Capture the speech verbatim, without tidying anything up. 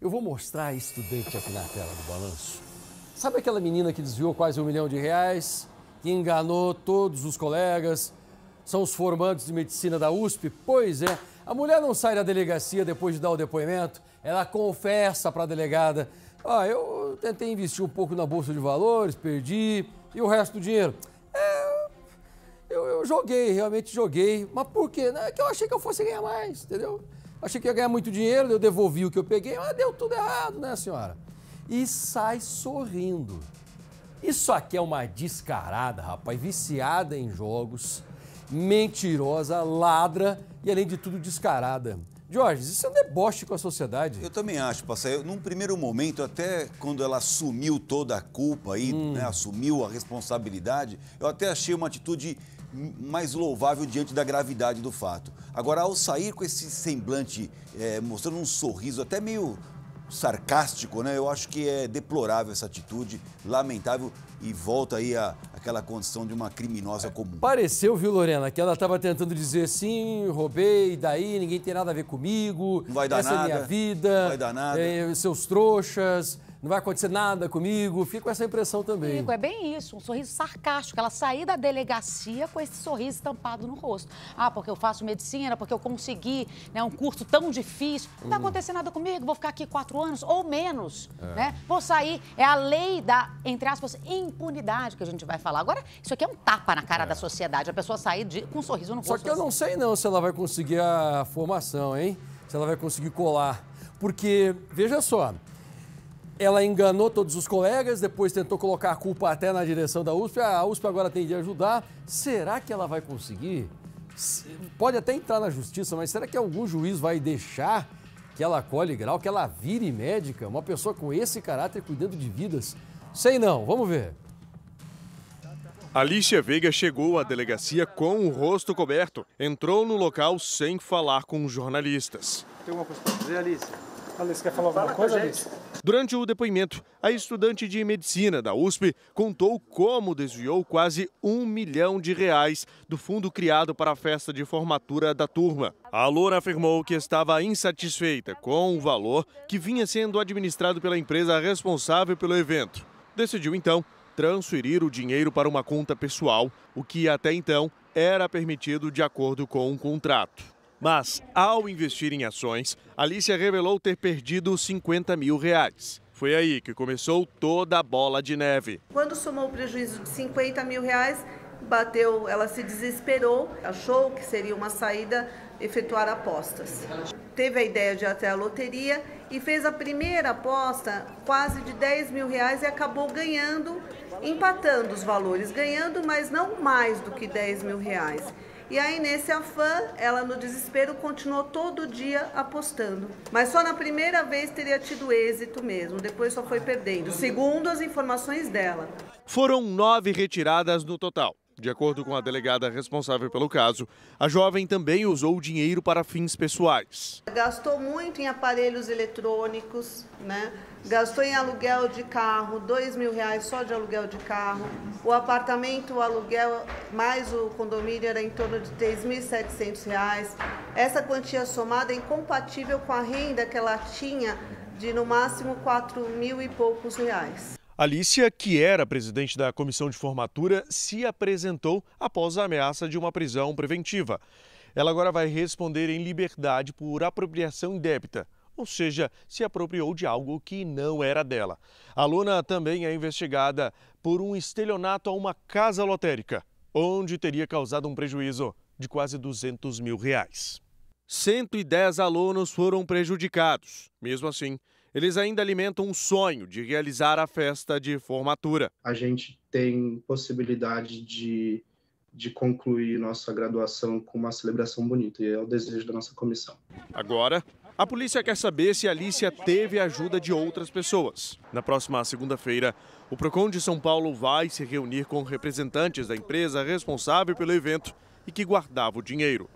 Eu vou mostrar a estudante aqui na tela do balanço. Sabe aquela menina que desviou quase um milhão de reais, que enganou todos os colegas? São os formandos de medicina da U S P? Pois é, a mulher não sai da delegacia depois de dar o depoimento, ela confessa para a delegada: ah, eu tentei investir um pouco na Bolsa de Valores, perdi, e o resto do dinheiro? É, eu, eu joguei, realmente joguei, mas por quê? É que eu achei que eu fosse ganhar mais, entendeu? Achei que ia ganhar muito dinheiro, eu devolvi o que eu peguei, mas deu tudo errado, né, senhora? E sai sorrindo. Isso aqui é uma descarada, rapaz, viciada em jogos, mentirosa, ladra e, além de tudo, descarada. Jorge, isso é um deboche com a sociedade. Eu também acho, Passaia. Num primeiro momento, até quando ela assumiu toda a culpa aí, hum. né, assumiu a responsabilidade, eu até achei uma atitude mais louvável diante da gravidade do fato. Agora, ao sair com esse semblante, é, mostrando um sorriso até meio sarcástico, né? Eu acho que é deplorável essa atitude, lamentável, e volta aí a, aquela condição de uma criminosa comum. Pareceu, viu, Lorena, que ela estava tentando dizer sim, roubei, daí, ninguém tem nada a ver comigo, não vai dar essa nada, é minha vida, não vai dar nada. É, seus trouxas, não vai acontecer nada comigo. Fico com essa impressão também. Fico, é bem isso, um sorriso sarcástico. Ela sair da delegacia com esse sorriso estampado no rosto. Ah, porque eu faço medicina, porque eu consegui, né, um curso tão difícil. Não vai acontecer nada comigo, vou ficar aqui quatro anos ou menos, é. né? Vou sair. É a lei da, entre aspas, impunidade que a gente vai falar. Agora, isso aqui é um tapa na cara é. da sociedade, a pessoa sair de, com um sorriso no rosto. Só que eu não sei não se ela vai conseguir a formação, hein? Se ela vai conseguir colar. Porque, veja só, ela enganou todos os colegas, depois tentou colocar a culpa até na direção da U S P. A U S P agora tem de ajudar. Será que ela vai conseguir? Pode até entrar na justiça, mas será que algum juiz vai deixar que ela colhe grau, que ela vire médica? Uma pessoa com esse caráter cuidando de vidas? Sei não, vamos ver. Alicia Veiga chegou à delegacia com o rosto coberto. Entrou no local sem falar com os jornalistas. Tem alguma coisa para dizer, Alicia? Alice, quer falar alguma coisa, Alice? Durante o depoimento, a estudante de medicina da U S P contou como desviou quase um milhão de reais do fundo criado para a festa de formatura da turma. A loura afirmou que estava insatisfeita com o valor que vinha sendo administrado pela empresa responsável pelo evento. Decidiu, então, transferir o dinheiro para uma conta pessoal, o que até então era permitido de acordo com um contrato. Mas, ao investir em ações, Alicia revelou ter perdido cinquenta mil reais. Foi aí que começou toda a bola de neve. Quando somou o prejuízo de cinquenta mil reais, bateu, ela se desesperou, achou que seria uma saída efetuar apostas. Teve a ideia de ir até a loteria e fez a primeira aposta quase de dez mil reais e acabou ganhando, empatando os valores, ganhando, mas não mais do que dez mil reais. E aí, nesse afã, ela no desespero continuou todo dia apostando. Mas só na primeira vez teria tido êxito mesmo, depois só foi perdendo, segundo as informações dela. Foram nove retiradas no total. De acordo com a delegada responsável pelo caso, a jovem também usou o dinheiro para fins pessoais. Gastou muito em aparelhos eletrônicos, né? Gastou em aluguel de carro, dois mil reais só de aluguel de carro. O apartamento, o aluguel, mais o condomínio era em torno de três mil e setecentos reais. Essa quantia somada é incompatível com a renda que ela tinha de, no máximo, quatro mil e poucos reais. Alicia, que era presidente da comissão de formatura, se apresentou após a ameaça de uma prisão preventiva. Ela agora vai responder em liberdade por apropriação indébita, ou seja, se apropriou de algo que não era dela. A aluna também é investigada por um estelionato a uma casa lotérica, onde teria causado um prejuízo de quase duzentos mil reais. cento e dez alunos foram prejudicados. Mesmo assim, eles ainda alimentam um sonho de realizar a festa de formatura. A gente tem possibilidade de, de concluir nossa graduação com uma celebração bonita, e é o desejo da nossa comissão. Agora, a polícia quer saber se Alicia teve a ajuda de outras pessoas. Na próxima segunda-feira, o Procon de São Paulo vai se reunir com representantes da empresa responsável pelo evento e que guardava o dinheiro.